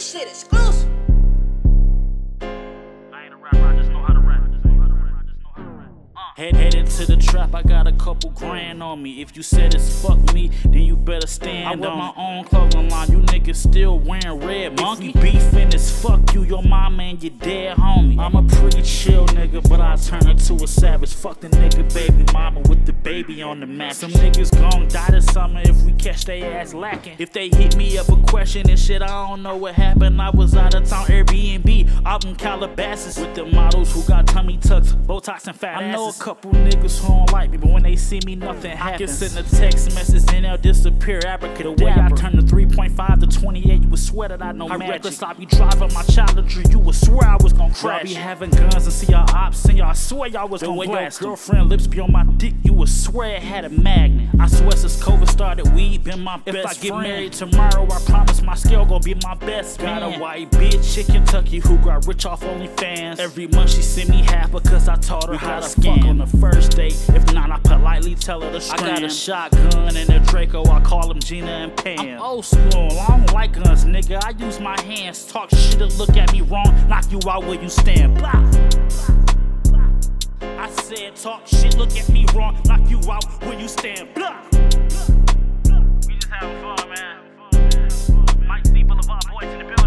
This shit exclusive. I ain't a rapper, I just know how to rap. Headed to the trap, I got a couple grand on me. If you said it's fuck me, then you better stand on my own clothing line. You niggas still wearing red monkey. If you beefin', it's fuck you, your mama and your dad, homie. I'm a pretty chill nigga, but I turn her to a savage. Fuck the nigga baby mama with the baby on the mat. Some niggas gon' die this summer if we catch they ass lacking. If they hit me up a question and shit, I don't know what happened. I was out of town, Airbnb, out in Calabasas with the models who got tummy tucks, Botox and fat asses. I know a couple niggas who don't like me, but when they see me, nothing happens. I can send a text message and they'll disappear. Abracadabra. The way I turn the 3.5 to 28, you would swear that I know magic. I reckless, I be driving my Challenger, you would swear I was gon' crash. I be having guns and see y'all ops and y'all swear y'all was gon' blast. The way your girlfriend lips be on my dick, you would swear it had a magnet. I swear since COVID started, weed been my best friend. If I get married tomorrow, I promise my scale gon' be my best man. Got a white bitch in Kentucky who got rich off OnlyFans. Every month she send me half because I taught her how to fuck on the first date. If not, I politely tell her to scram. I got a shotgun and a Draco, I call them Gina and Pam. I'm old school, I don't like guns, nigga. I use my hands, talk shit and look at me wrong, knock you out where you stand. Blah, blah, blah. I said talk shit, look at me wrong, knock you out where you stand. Blah, blah, blah. We just having fun, man. Mike C. Boulevard, boys in the building.